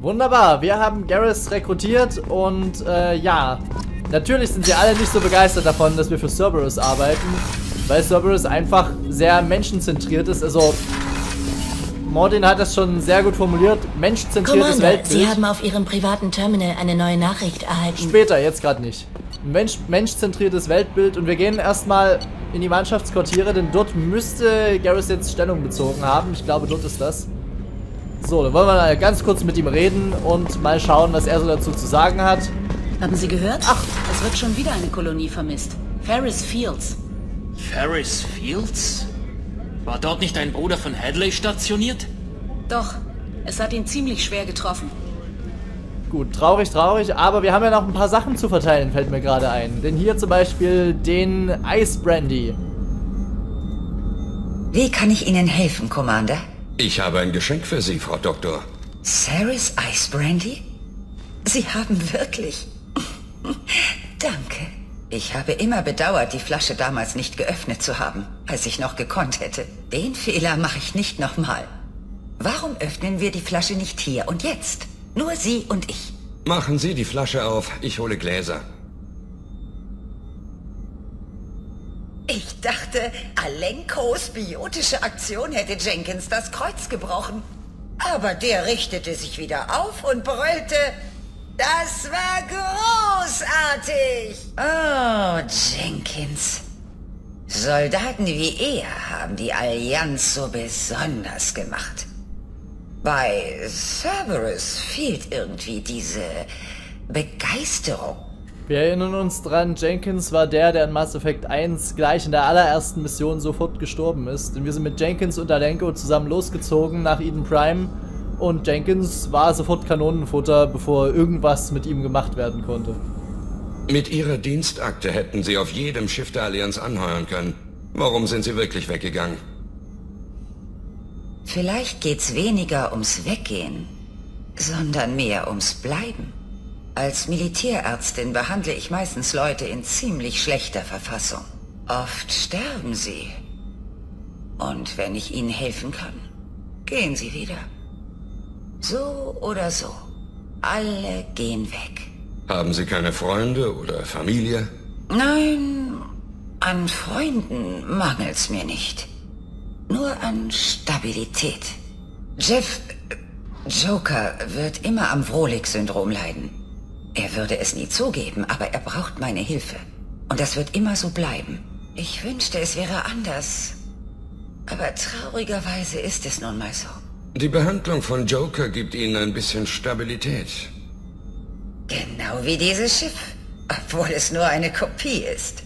Wunderbar, wir haben Garrus rekrutiert und ja, natürlich sind sie alle nicht so begeistert davon, dass wir für Cerberus arbeiten, weil Cerberus einfach sehr menschenzentriert ist. Also Mordin hat das schon sehr gut formuliert, menschenzentriertes Weltbild. Sie haben auf Ihrem privaten Terminal eine neue Nachricht erhalten. Später, jetzt gerade nicht. Menschzentriertes Weltbild und wir gehen erstmal in die Mannschaftsquartiere, denn dort müsste Garrus jetzt Stellung bezogen haben. Ich glaube, dort ist das. So, dann wollen wir mal ganz kurz mit ihm reden und mal schauen, was er so dazu zu sagen hat. Haben Sie gehört? Ach, es wird schon wieder eine Kolonie vermisst. Ferris Fields. Ferris Fields? War dort nicht ein Bruder von Hadley stationiert? Doch, es hat ihn ziemlich schwer getroffen. Gut, traurig, traurig, aber wir haben ja noch ein paar Sachen zu verteilen, fällt mir gerade ein. Denn hier zum Beispiel den Eisbrandy. Wie kann ich Ihnen helfen, Commander? Ich habe ein Geschenk für Sie, Frau Doktor. Serrics Eisbrandy? Sie haben wirklich... Danke. Ich habe immer bedauert, die Flasche damals nicht geöffnet zu haben, als ich noch gekonnt hätte. Den Fehler mache ich nicht nochmal. Warum öffnen wir die Flasche nicht hier und jetzt? Nur Sie und ich. Machen Sie die Flasche auf, ich hole Gläser. Ich dachte, Alenkos biotische Aktion hätte Jenkins das Kreuz gebrochen. Aber der richtete sich wieder auf und brüllte, das war großartig! Oh, Jenkins. Soldaten wie er haben die Allianz so besonders gemacht. Bei Cerberus fehlt irgendwie diese Begeisterung. Wir erinnern uns dran, Jenkins war der in Mass Effect 1 gleich in der allerersten Mission sofort gestorben ist. Denn wir sind mit Jenkins und Alenko zusammen losgezogen nach Eden Prime und Jenkins war sofort Kanonenfutter, bevor irgendwas mit ihm gemacht werden konnte. Mit Ihrer Dienstakte hätten Sie auf jedem Schiff der Allianz anheuern können. Warum sind Sie wirklich weggegangen? Vielleicht geht's weniger ums Weggehen, sondern mehr ums Bleiben. Als Militärärztin behandle ich meistens Leute in ziemlich schlechter Verfassung. Oft sterben sie. Und wenn ich ihnen helfen kann, gehen sie wieder. So oder so. Alle gehen weg. Haben Sie keine Freunde oder Familie? Nein, an Freunden mangelt's mir nicht. Nur an Stabilität. Jeff Joker wird immer am Vrolik-Syndrom leiden. Er würde es nie zugeben, aber er braucht meine Hilfe. Und das wird immer so bleiben. Ich wünschte, es wäre anders. Aber traurigerweise ist es nun mal so. Die Behandlung von Joker gibt Ihnen ein bisschen Stabilität. Genau wie dieses Schiff. Obwohl es nur eine Kopie ist.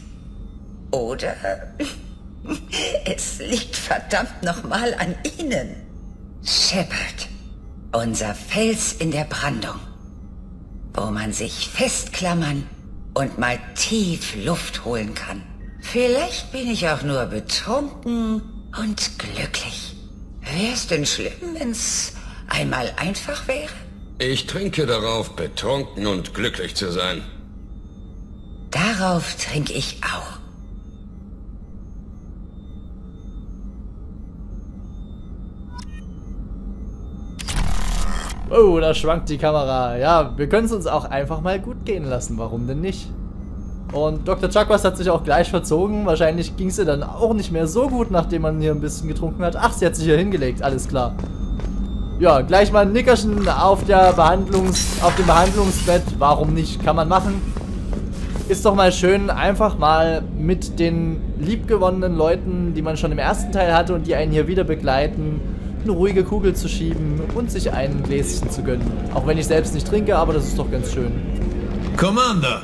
Oder... Es liegt verdammt nochmal an Ihnen. Shepard, unser Fels in der Brandung, wo man sich festklammern und mal tief Luft holen kann. Vielleicht bin ich auch nur betrunken und glücklich. Wäre es denn schlimm, wenn's einmal einfach wäre? Ich trinke darauf, betrunken und glücklich zu sein. Darauf trinke ich auch. Oh, da schwankt die Kamera. Ja, wir können es uns auch einfach mal gut gehen lassen. Warum denn nicht? Und Dr. Chakwas hat sich auch gleich verzogen. Wahrscheinlich ging es ihr dann auch nicht mehr so gut, nachdem man hier ein bisschen getrunken hat. Ach, sie hat sich hier hingelegt. Alles klar. Ja, gleich mal ein Nickerchen auf dem Behandlungsbett. Warum nicht? Kann man machen. Ist doch mal schön, einfach mal mit den liebgewonnenen Leuten, die man schon im ersten Teil hatte und die einen hier wieder begleiten, eine ruhige Kugel zu schieben und sich ein Gläschen zu gönnen. Auch wenn ich selbst nicht trinke, aber das ist doch ganz schön. Commander,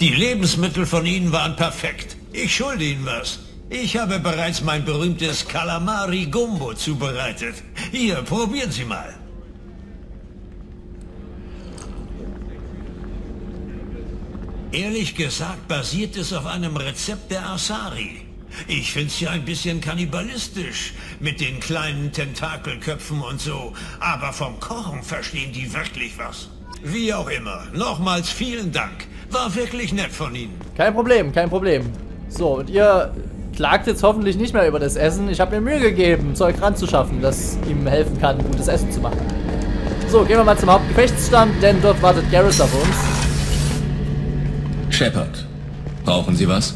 die Lebensmittel von Ihnen waren perfekt. Ich schulde Ihnen was. Ich habe bereits mein berühmtes Calamari-Gumbo zubereitet. Hier, probieren Sie mal. Ehrlich gesagt basiert es auf einem Rezept der Asari. Ich find's ja ein bisschen kannibalistisch, mit den kleinen Tentakelköpfen und so, aber vom Kochen verstehen die wirklich was. Wie auch immer, nochmals vielen Dank. War wirklich nett von Ihnen. Kein Problem, kein Problem. So, und ihr klagt jetzt hoffentlich nicht mehr über das Essen. Ich habe mir Mühe gegeben, Zeug ranzuschaffen, das ihm helfen kann, gutes Essen zu machen. So, gehen wir mal zum Hauptgefechtsstand, denn dort wartet Garrus auf uns. Shepard, brauchen Sie was?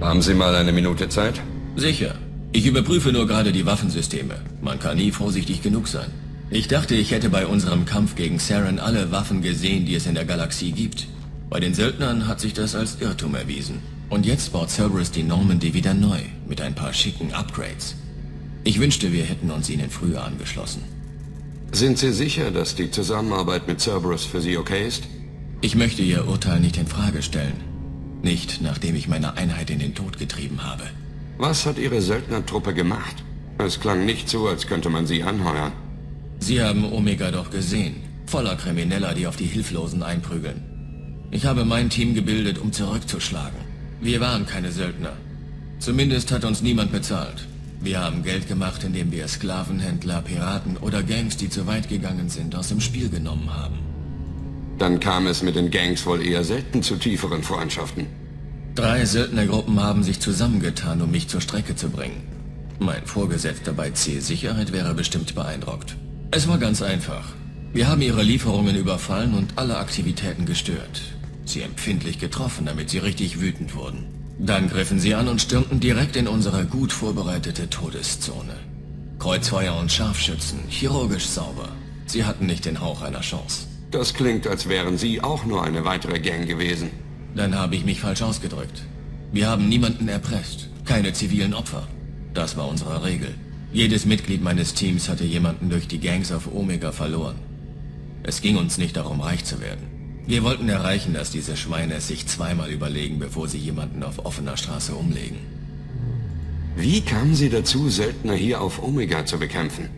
Haben Sie mal eine Minute Zeit? Sicher. Ich überprüfe nur gerade die Waffensysteme. Man kann nie vorsichtig genug sein. Ich dachte, ich hätte bei unserem Kampf gegen Saren alle Waffen gesehen, die es in der Galaxie gibt. Bei den Söldnern hat sich das als Irrtum erwiesen. Und jetzt baut Cerberus die Normandy wieder neu, mit ein paar schicken Upgrades. Ich wünschte, wir hätten uns ihnen früher angeschlossen. Sind Sie sicher, dass die Zusammenarbeit mit Cerberus für Sie okay ist? Ich möchte Ihr Urteil nicht in Frage stellen. Nicht, nachdem ich meine Einheit in den Tod getrieben habe. Was hat Ihre Söldnertruppe gemacht? Es klang nicht so, als könnte man sie anheuern. Sie haben Omega doch gesehen. Voller Krimineller, die auf die Hilflosen einprügeln. Ich habe mein Team gebildet, um zurückzuschlagen. Wir waren keine Söldner. Zumindest hat uns niemand bezahlt. Wir haben Geld gemacht, indem wir Sklavenhändler, Piraten oder Gangs, die zu weit gegangen sind, aus dem Spiel genommen haben. Dann kam es mit den Gangs wohl eher selten zu tieferen Freundschaften. 3 Söldnergruppen haben sich zusammengetan, um mich zur Strecke zu bringen. Mein Vorgesetzter bei C-Sicherheit wäre bestimmt beeindruckt. Es war ganz einfach. Wir haben ihre Lieferungen überfallen und alle Aktivitäten gestört. Sie empfindlich getroffen, damit sie richtig wütend wurden. Dann griffen sie an und stürmten direkt in unsere gut vorbereitete Todeszone. Kreuzfeuer und Scharfschützen, chirurgisch sauber. Sie hatten nicht den Hauch einer Chance. Das klingt, als wären Sie auch nur eine weitere Gang gewesen. Dann habe ich mich falsch ausgedrückt. Wir haben niemanden erpresst, keine zivilen Opfer. Das war unsere Regel. Jedes Mitglied meines Teams hatte jemanden durch die Gangs auf Omega verloren. Es ging uns nicht darum, reich zu werden. Wir wollten erreichen, dass diese Schweine es sich zweimal überlegen, bevor sie jemanden auf offener Straße umlegen. Wie kamen Sie dazu, Söldner hier auf Omega zu bekämpfen?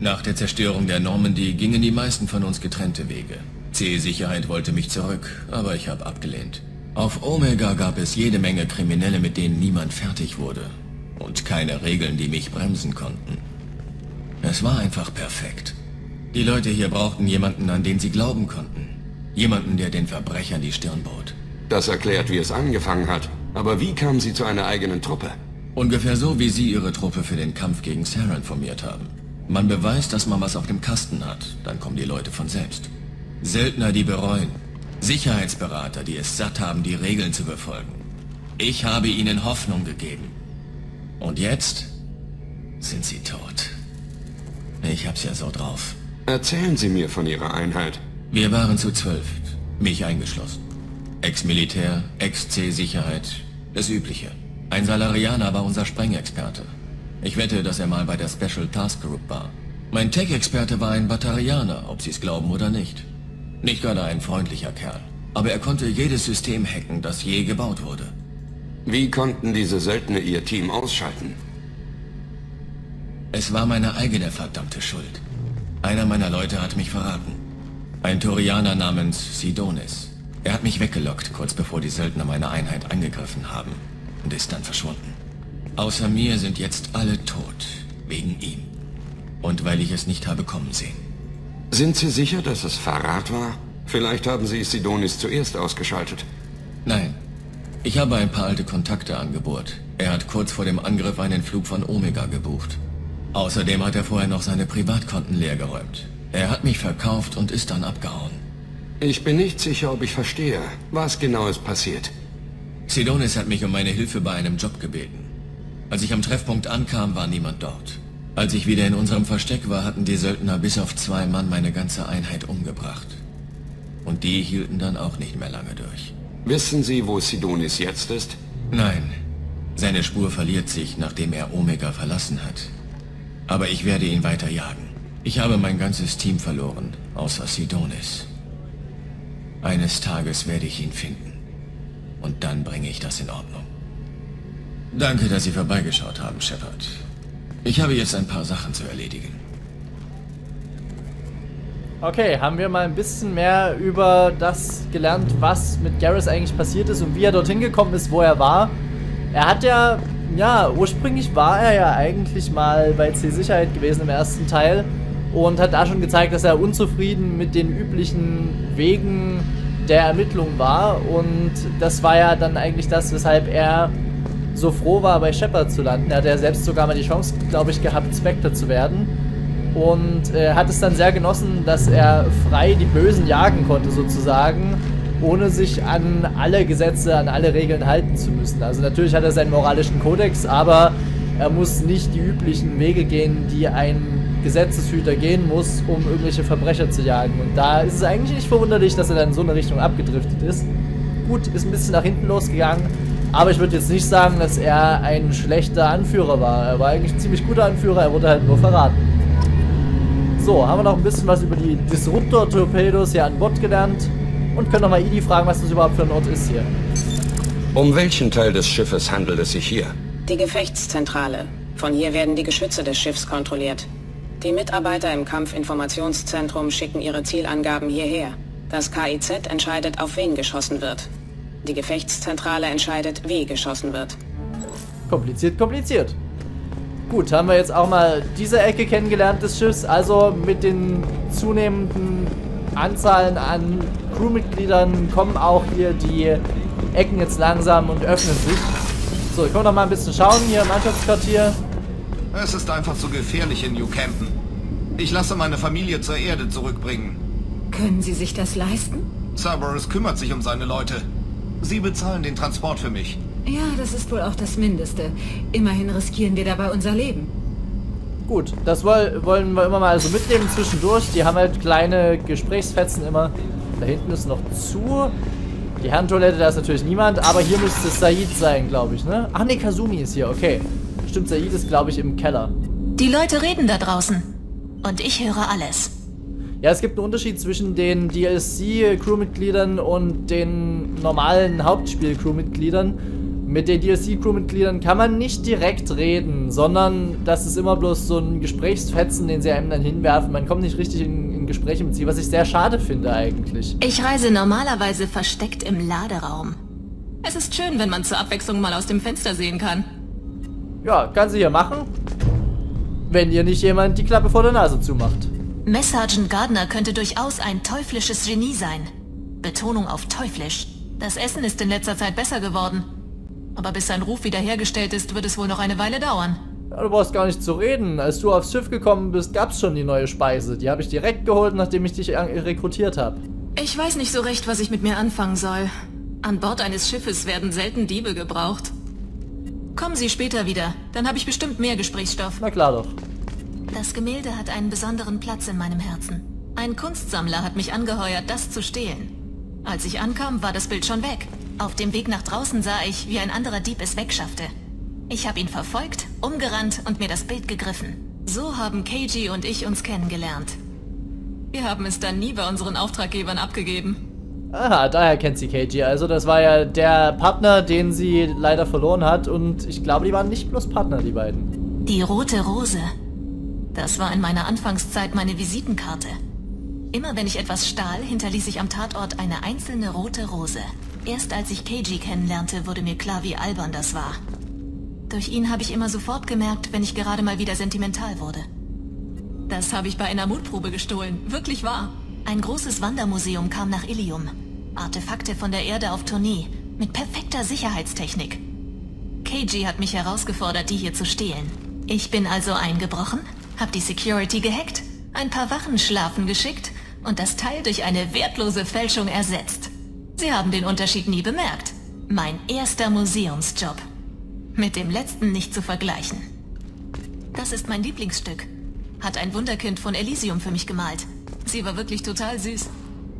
Nach der Zerstörung der Normandy gingen die meisten von uns getrennte Wege. C-Sicherheit wollte mich zurück, aber ich habe abgelehnt. Auf Omega gab es jede Menge Kriminelle, mit denen niemand fertig wurde. Und keine Regeln, die mich bremsen konnten. Es war einfach perfekt. Die Leute hier brauchten jemanden, an den sie glauben konnten. Jemanden, der den Verbrechern die Stirn bot. Das erklärt, wie es angefangen hat. Aber wie kamen Sie zu einer eigenen Truppe? Ungefähr so, wie Sie Ihre Truppe für den Kampf gegen Saren formiert haben. Man beweist, dass man was auf dem Kasten hat, dann kommen die Leute von selbst. Söldner, die bereuen. Sicherheitsberater, die es satt haben, die Regeln zu befolgen. Ich habe ihnen Hoffnung gegeben. Und jetzt sind sie tot. Ich hab's ja so drauf. Erzählen Sie mir von Ihrer Einheit. Wir waren zu 12, mich eingeschlossen. Ex-Militär, Ex-C-Sicherheit, das Übliche. Ein Salarianer war unser Sprengexperte. Ich wette, dass er mal bei der Special Task Group war. Mein Tech-Experte war ein Batarianer, ob Sie es glauben oder nicht. Nicht gerade ein freundlicher Kerl, aber er konnte jedes System hacken, das je gebaut wurde. Wie konnten diese Söldner ihr Team ausschalten? Es war meine eigene verdammte Schuld. Einer meiner Leute hat mich verraten. Ein Turianer namens Sidonis. Er hat mich weggelockt, kurz bevor die Söldner meine Einheit angegriffen haben, und ist dann verschwunden. Außer mir sind jetzt alle tot, wegen ihm. Und weil ich es nicht habe kommen sehen. Sind Sie sicher, dass es Verrat war? Vielleicht haben Sie Sidonis zuerst ausgeschaltet. Nein. Ich habe ein paar alte Kontakte angebohrt. Er hat kurz vor dem Angriff einen Flug von Omega gebucht. Außerdem hat er vorher noch seine Privatkonten leergeräumt. Er hat mich verkauft und ist dann abgehauen. Ich bin nicht sicher, ob ich verstehe, was genau ist passiert. Sidonis hat mich um meine Hilfe bei einem Job gebeten. Als ich am Treffpunkt ankam, war niemand dort. Als ich wieder in unserem Versteck war, hatten die Söldner bis auf 2 Mann meine ganze Einheit umgebracht. Und die hielten dann auch nicht mehr lange durch. Wissen Sie, wo Sidonis jetzt ist? Nein. Seine Spur verliert sich, nachdem er Omega verlassen hat. Aber ich werde ihn weiter jagen. Ich habe mein ganzes Team verloren, außer Sidonis. Eines Tages werde ich ihn finden. Und dann bringe ich das in Ordnung. Danke, dass Sie vorbeigeschaut haben, Shepard. Ich habe jetzt ein paar Sachen zu erledigen. Okay, haben wir mal ein bisschen mehr über das gelernt, was mit Garrus eigentlich passiert ist und wie er dorthin gekommen ist, wo er war. Er hat ja, ursprünglich war er ja eigentlich mal bei C-Sicherheit gewesen im ersten Teil und hat da schon gezeigt, dass er unzufrieden mit den üblichen Wegen der Ermittlung war, und das war ja dann eigentlich das, weshalb er so froh war, bei Shepard zu landen. Er hat ja selbst sogar mal die Chance, glaube ich, gehabt, Spectre zu werden. und hat es dann sehr genossen, dass er frei die Bösen jagen konnte sozusagen, ohne sich an alle Gesetze, an alle Regeln halten zu müssen. Also natürlich hat er seinen moralischen Kodex, aber er muss nicht die üblichen Wege gehen, die ein Gesetzeshüter gehen muss, um irgendwelche Verbrecher zu jagen. Und da ist es eigentlich nicht verwunderlich, dass er dann in so eine Richtung abgedriftet ist. Gut, ist ein bisschen nach hinten losgegangen, aber ich würde jetzt nicht sagen, dass er ein schlechter Anführer war. Er war eigentlich ein ziemlich guter Anführer, er wurde halt nur verraten. So, haben wir noch ein bisschen was über die Disruptor-Torpedos hier an Bord gelernt und können nochmal EDI fragen, was das überhaupt für ein Ort ist hier. Um welchen Teil des Schiffes handelt es sich hier? Die Gefechtszentrale. Von hier werden die Geschütze des Schiffs kontrolliert. Die Mitarbeiter im Kampfinformationszentrum schicken ihre Zielangaben hierher. Das KIZ entscheidet, auf wen geschossen wird. Die Gefechtszentrale entscheidet, wie geschossen wird. Kompliziert, kompliziert. Gut, haben wir jetzt auch mal diese Ecke kennengelernt des Schiffs, also mit den zunehmenden Anzahlen an Crewmitgliedern kommen auch hier die Ecken jetzt langsam und öffnen sich. So, wir können noch mal ein bisschen schauen hier im Mannschaftsquartier. Es ist einfach zu gefährlich in New Campen. Ich lasse meine Familie zur Erde zurückbringen. Können Sie sich das leisten? Cerberus kümmert sich um seine Leute. Sie bezahlen den Transport für mich. Ja, das ist wohl auch das Mindeste. Immerhin riskieren wir dabei unser Leben. Gut, das wollen wir immer mal so mitnehmen zwischendurch. Die haben halt kleine Gesprächsfetzen immer. Da hinten ist noch zu. Die Herrentoilette, da ist natürlich niemand. Aber hier müsste es Zaeed sein, glaube ich, ne? Ach ne, Kasumi ist hier, okay. Stimmt, Zaeed ist, glaube ich, im Keller. Die Leute reden da draußen. Und ich höre alles. Ja, es gibt einen Unterschied zwischen den DLC-Crewmitgliedern und den normalen Hauptspiel-Crewmitgliedern. Mit den DLC-Crewmitgliedern kann man nicht direkt reden, sondern das ist immer bloß so ein Gesprächsfetzen, den sie einem dann hinwerfen. Man kommt nicht richtig in Gespräche mit sie, was ich sehr schade finde eigentlich. Ich reise normalerweise versteckt im Laderaum. Es ist schön, wenn man zur Abwechslung mal aus dem Fenster sehen kann. Ja, kann sie hier machen, wenn ihr nicht jemand die Klappe vor der Nase zumacht. Mess Sergeant Gardner könnte durchaus ein teuflisches Genie sein. Betonung auf teuflisch. Das Essen ist in letzter Zeit besser geworden. Aber bis sein Ruf wiederhergestellt ist, wird es wohl noch eine Weile dauern. Ja, du brauchst gar nicht zu reden. Als du aufs Schiff gekommen bist, gab's schon die neue Speise. Die habe ich direkt geholt, nachdem ich dich rekrutiert habe. Ich weiß nicht so recht, was ich mit mir anfangen soll. An Bord eines Schiffes werden selten Diebe gebraucht. Kommen Sie später wieder, dann habe ich bestimmt mehr Gesprächsstoff. Na klar doch. Das Gemälde hat einen besonderen Platz in meinem Herzen. Ein Kunstsammler hat mich angeheuert, das zu stehlen. Als ich ankam, war das Bild schon weg. Auf dem Weg nach draußen sah ich, wie ein anderer Dieb es wegschaffte. Ich habe ihn verfolgt, umgerannt und mir das Bild gegriffen. So haben Keiji und ich uns kennengelernt. Wir haben es dann nie bei unseren Auftraggebern abgegeben. Aha, daher kennt sie Keiji. Also das war ja der Partner, den sie leider verloren hat. Und ich glaube, die waren nicht bloß Partner, die beiden. Die rote Rose. Das war in meiner Anfangszeit meine Visitenkarte. Immer wenn ich etwas stahl, hinterließ ich am Tatort eine einzelne rote Rose. Erst als ich Keiji kennenlernte, wurde mir klar, wie albern das war. Durch ihn habe ich immer sofort gemerkt, wenn ich gerade mal wieder sentimental wurde. Das habe ich bei einer Mutprobe gestohlen. Wirklich wahr. Ein großes Wandermuseum kam nach Ilium. Artefakte von der Erde auf Tournee. Mit perfekter Sicherheitstechnik. Keiji hat mich herausgefordert, die hier zu stehlen. Ich bin also eingebrochen, habe die Security gehackt, ein paar Wachen schlafen geschickt und das Teil durch eine wertlose Fälschung ersetzt. Sie haben den Unterschied nie bemerkt. Mein erster Museumsjob. Mit dem letzten nicht zu vergleichen. Das ist mein Lieblingsstück. Hat ein Wunderkind von Elysium für mich gemalt. Sie war wirklich total süß.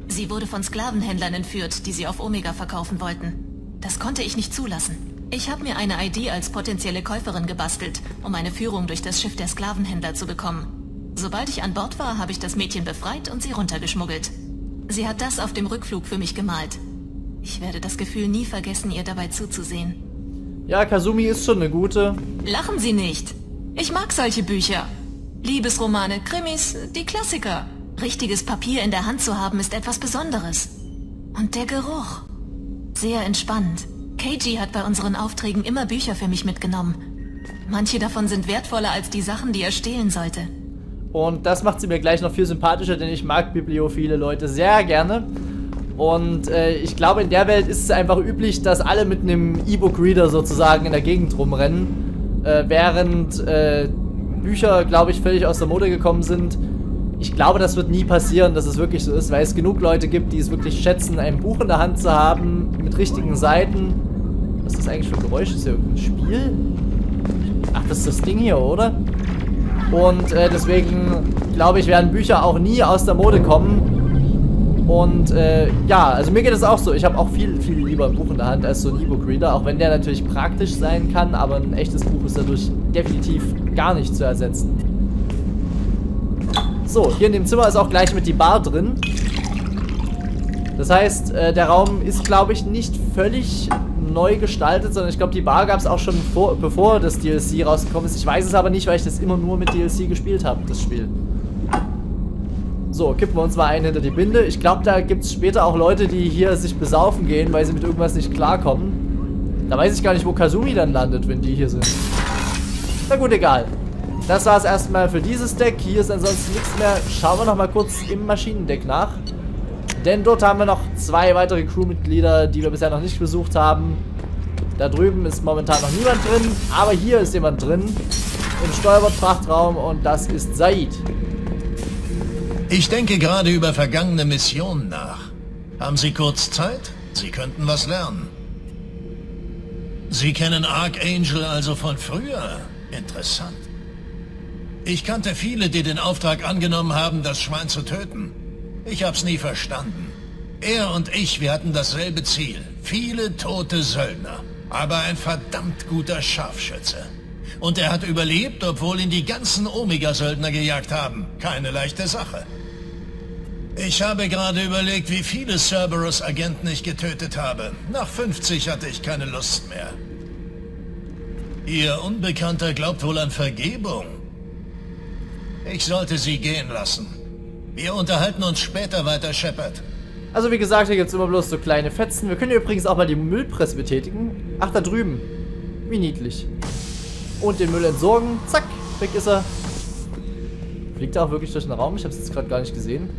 Sie wurde von Sklavenhändlern entführt, die sie auf Omega verkaufen wollten. Das konnte ich nicht zulassen. Ich habe mir eine ID als potenzielle Käuferin gebastelt, um eine Führung durch das Schiff der Sklavenhändler zu bekommen. Sobald ich an Bord war, habe ich das Mädchen befreit und sie runtergeschmuggelt. Sie hat das auf dem Rückflug für mich gemalt. Ich werde das Gefühl nie vergessen, ihr dabei zuzusehen. Ja, Kasumi ist schon eine gute. Lachen Sie nicht. Ich mag solche Bücher. Liebesromane, Krimis, die Klassiker. Richtiges Papier in der Hand zu haben, ist etwas Besonderes. Und der Geruch. Sehr entspannend. Keiji hat bei unseren Aufträgen immer Bücher für mich mitgenommen. Manche davon sind wertvoller als die Sachen, die er stehlen sollte. Und das macht sie mir gleich noch viel sympathischer, denn ich mag bibliophile Leute sehr gerne. Und ich glaube, in der Welt ist es einfach üblich, dass alle mit einem E-Book-Reader sozusagen in der Gegend rumrennen. Während Bücher, glaube ich, völlig aus der Mode gekommen sind. Ich glaube, das wird nie passieren, dass es wirklich so ist, weil es genug Leute gibt, die es wirklich schätzen, ein Buch in der Hand zu haben, mit richtigen Seiten. Was ist das eigentlich für ein Geräusch? Ist das hier irgendein Spiel? Ach, das ist das Ding hier, oder? Und deswegen, glaube ich, werden Bücher auch nie aus der Mode kommen. Und ja, also mir geht es auch so. Ich habe auch viel, viel lieber ein Buch in der Hand als so ein E-Book-Reader. Auch wenn der natürlich praktisch sein kann, aber ein echtes Buch ist dadurch definitiv gar nicht zu ersetzen. So, hier in dem Zimmer ist auch gleich mit die Bar drin. Das heißt, der Raum ist, glaube ich, nicht völlig neu gestaltet, sondern ich glaube, die Bar gab es auch schon bevor das DLC rausgekommen ist. Ich weiß es aber nicht, weil ich das immer nur mit DLC gespielt habe, das Spiel. So, kippen wir uns mal einen hinter die Binde. Ich glaube, da gibt es später auch Leute, die hier sich besaufen gehen, weil sie mit irgendwas nicht klarkommen. Da weiß ich gar nicht, wo Kasumi dann landet, wenn die hier sind. Na gut, egal. Das war es erstmal für dieses Deck. Hier ist ansonsten nichts mehr. Schauen wir nochmal kurz im Maschinendeck nach. Denn dort haben wir noch zwei weitere Crewmitglieder, die wir bisher noch nicht besucht haben. Da drüben ist momentan noch niemand drin, aber hier ist jemand drin im Steuerbordfrachtraum und das ist Zaeed. Ich denke gerade über vergangene Missionen nach. Haben Sie kurz Zeit? Sie könnten was lernen. Sie kennen Archangel also von früher? Interessant. Ich kannte viele, die den Auftrag angenommen haben, das Schwein zu töten. Ich hab's nie verstanden. Er und ich, wir hatten dasselbe Ziel. Viele tote Söldner. Aber ein verdammt guter Scharfschütze. Und er hat überlebt, obwohl ihn die ganzen Omega-Söldner gejagt haben. Keine leichte Sache. Ich habe gerade überlegt, wie viele Cerberus-Agenten ich getötet habe. Nach 50 hatte ich keine Lust mehr. Ihr Unbekannter glaubt wohl an Vergebung. Ich sollte sie gehen lassen. Wir unterhalten uns später weiter, Shepard. Also wie gesagt, hier gibt es immer bloß so kleine Fetzen. Wir können hier übrigens auch mal die Müllpresse betätigen. Ach, da drüben. Wie niedlich. Und den Müll entsorgen. Zack, weg ist er. Fliegt er auch wirklich durch den Raum? Ich habe es jetzt gerade gar nicht gesehen.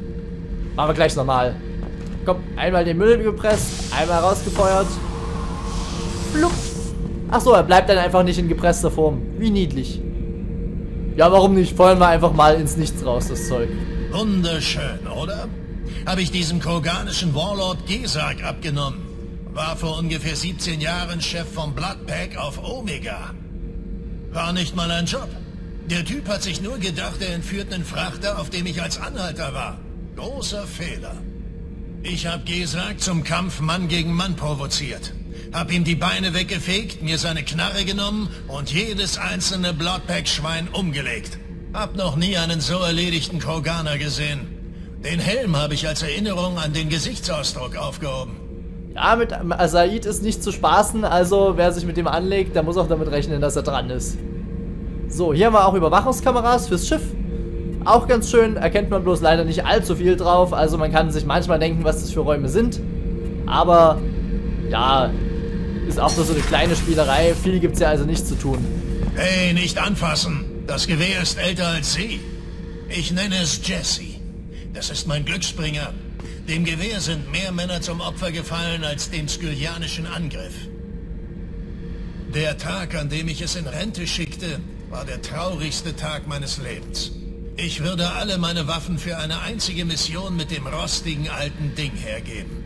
Machen wir gleich nochmal. Komm, einmal den Müll gepresst, einmal rausgefeuert. Flupp. Ach so, er bleibt dann einfach nicht in gepresster Form. Wie niedlich. Ja, warum nicht? Feuern wir einfach mal ins Nichts raus, das Zeug. Wunderschön, oder? Habe ich diesem kroganischen Warlord Gesag abgenommen. War vor ungefähr 17 Jahren Chef vom Blood Pack auf Omega. War nicht mal ein Job. Der Typ hat sich nur gedacht, er entführt einen Frachter, auf dem ich als Anhalter war. Großer Fehler. Ich habe Gesag zum Kampf Mann gegen Mann provoziert. Hab ihm die Beine weggefegt, mir seine Knarre genommen und jedes einzelne Blood Pack Schwein umgelegt. Hab noch nie einen so erledigten Kroganer gesehen. Den Helm habe ich als Erinnerung an den Gesichtsausdruck aufgehoben. Ja, mit Zaeed ist nicht zu spaßen, also wer sich mit dem anlegt, der muss auch damit rechnen, dass er dran ist. So, hier haben wir auch Überwachungskameras fürs Schiff. Auch ganz schön, erkennt man bloß leider nicht allzu viel drauf, also man kann sich manchmal denken, was das für Räume sind. Aber, ja, ist auch nur so eine kleine Spielerei, viel gibt's ja also nicht zu tun. Hey, nicht anfassen! Das Gewehr ist älter als Sie. Ich nenne es Jessie. Das ist mein Glücksbringer. Dem Gewehr sind mehr Männer zum Opfer gefallen als dem skyllianischen Angriff. Der Tag, an dem ich es in Rente schickte, war der traurigste Tag meines Lebens. Ich würde alle meine Waffen für eine einzige Mission mit dem rostigen alten Ding hergeben.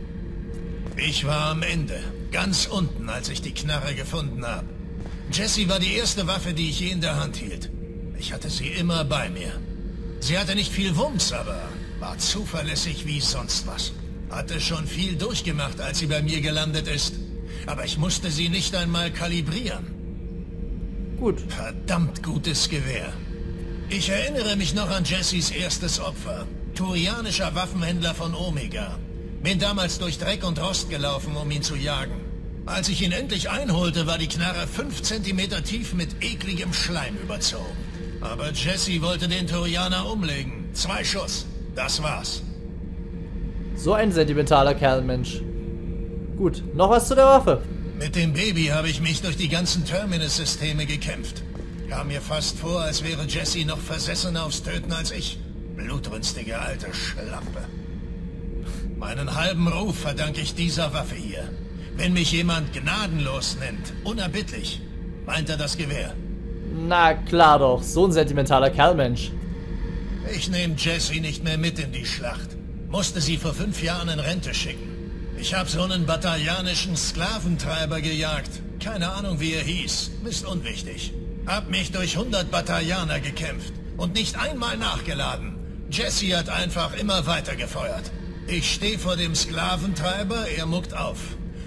Ich war am Ende, ganz unten, als ich die Knarre gefunden habe. Jessie war die erste Waffe, die ich je in der Hand hielt. Ich hatte sie immer bei mir. Sie hatte nicht viel Wumms, aber war zuverlässig wie sonst was. Hatte schon viel durchgemacht, als sie bei mir gelandet ist. Aber ich musste sie nicht einmal kalibrieren. Gut. Verdammt gutes Gewehr. Ich erinnere mich noch an Jessies erstes Opfer. Turianischer Waffenhändler von Omega. Bin damals durch Dreck und Rost gelaufen, um ihn zu jagen. Als ich ihn endlich einholte, war die Knarre 5 Zentimeter tief mit ekligem Schleim überzogen. Aber Jessie wollte den Turianer umlegen. 2 Schuss. Das war's. So ein sentimentaler Kerl, Mensch. Gut, noch was zu der Waffe. Mit dem Baby habe ich mich durch die ganzen Terminus-Systeme gekämpft. Kam mir fast vor, als wäre Jessie noch versessener aufs Töten als ich. Blutrünstige alte Schlampe. Meinen halben Ruf verdanke ich dieser Waffe hier. Wenn mich jemand gnadenlos nennt, unerbittlich, meint er das Gewehr. Na klar doch, so ein sentimentaler Kerlmensch. Ich nehme Jessie nicht mehr mit in die Schlacht. Musste sie vor 5 Jahren in Rente schicken. Ich habe so einen batarianischen Sklaventreiber gejagt. Keine Ahnung, wie er hieß. Ist unwichtig. Hab mich durch 100 Batarianer gekämpft und nicht einmal nachgeladen. Jessie hat einfach immer weitergefeuert. Ich stehe vor dem Sklaventreiber, er muckt auf.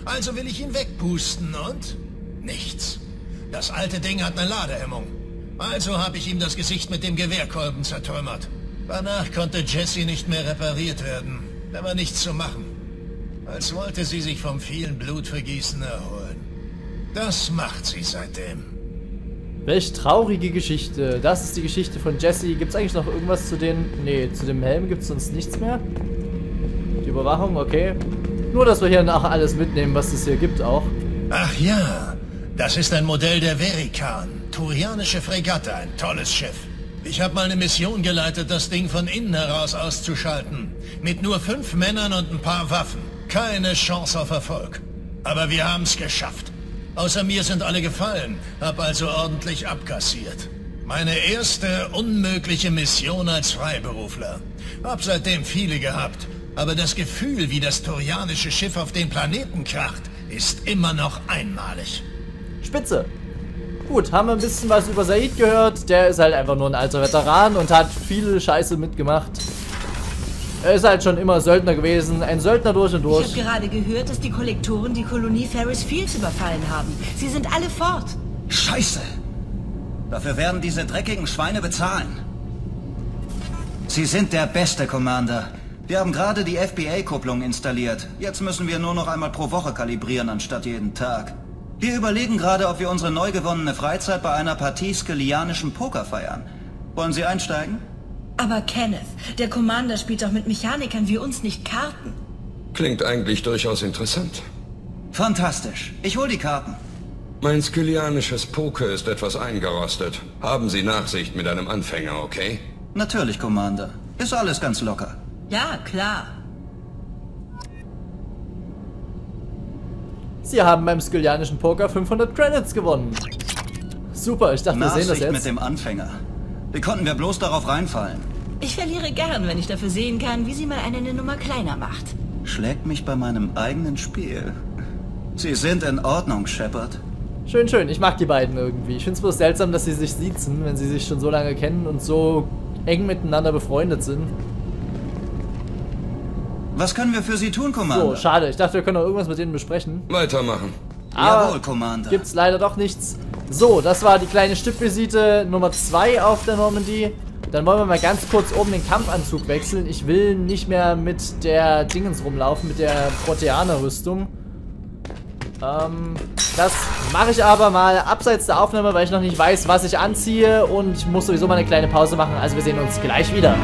Also will ich ihn wegpusten und... nichts. Das alte Ding hat eine Ladehemmung. Also habe ich ihm das Gesicht mit dem Gewehrkolben zertrümmert. Danach konnte Jessie nicht mehr repariert werden. Da war nichts zu machen. Als wollte sie sich vom vielen Blutvergießen erholen. Das macht sie seitdem. Welch traurige Geschichte. Das ist die Geschichte von Jessie. Gibt es eigentlich noch irgendwas zu den... nee, zu dem Helm gibt es sonst nichts mehr. Die Überwachung, okay. Nur, dass wir hier nachher alles mitnehmen, was es hier gibt auch. Ach ja, das ist ein Modell der Verikan. Turianische Fregatte, ein tolles Schiff. Ich habe mal eine Mission geleitet, das Ding von innen heraus auszuschalten. Mit nur 5 Männern und ein paar Waffen. Keine Chance auf Erfolg. Aber wir haben es geschafft. Außer mir sind alle gefallen, hab also ordentlich abkassiert. Meine erste unmögliche Mission als Freiberufler. Hab seitdem viele gehabt, aber das Gefühl, wie das turianische Schiff auf den Planeten kracht, ist immer noch einmalig. Spitze. Gut, haben wir ein bisschen was über Zaeed gehört. Der ist halt einfach nur ein alter Veteran und hat viel Scheiße mitgemacht. Er ist halt schon immer Söldner gewesen. Ein Söldner durch und durch. Ich habe gerade gehört, dass die Kollektoren die Kolonie Ferris Fields überfallen haben. Sie sind alle fort. Scheiße. Dafür werden diese dreckigen Schweine bezahlen. Sie sind der beste, Commander. Wir haben gerade die FBA-Kupplung installiert. Jetzt müssen wir nur noch einmal pro Woche kalibrieren, anstatt jeden Tag. Wir überlegen gerade, ob wir unsere neu gewonnene Freizeit bei einer Partie skyllianischen Poker feiern. Wollen Sie einsteigen? Aber Kenneth, der Commander spielt doch mit Mechanikern wie uns nicht Karten. Klingt eigentlich durchaus interessant. Fantastisch. Ich hol die Karten. Mein skylianisches Poker ist etwas eingerostet. Haben Sie Nachsicht mit einem Anfänger, okay? Natürlich, Commander. Ist alles ganz locker. Ja, klar. Sie haben beim skylianischen Poker 500 Credits gewonnen. Super, ich dachte, wir sehen das jetzt. Nachsicht mit dem Anfänger. Wie konnten wir bloß darauf reinfallen? Ich verliere gern, wenn ich dafür sehen kann, wie sie mal eine Nummer kleiner macht. Schlägt mich bei meinem eigenen Spiel. Sie sind in Ordnung, Shepard. Schön, schön. Ich mag die beiden irgendwie. Ich find's bloß seltsam, dass sie sich siezen, wenn sie sich schon so lange kennen und so eng miteinander befreundet sind. Was können wir für Sie tun, Commander? So, schade. Ich dachte, wir können noch irgendwas mit denen besprechen. Weitermachen. Aber jawohl, Commander. Gibt's leider doch nichts. So, das war die kleine Stippvisite Nummer 2 auf der Normandie. Dann wollen wir mal ganz kurz oben den Kampfanzug wechseln. Ich will nicht mehr mit der Dingens rumlaufen, mit der Proteaner-Rüstung. Das mache ich aber mal abseits der Aufnahme, weil ich noch nicht weiß, was ich anziehe. Und ich muss sowieso mal eine kleine Pause machen. Also wir sehen uns gleich wieder.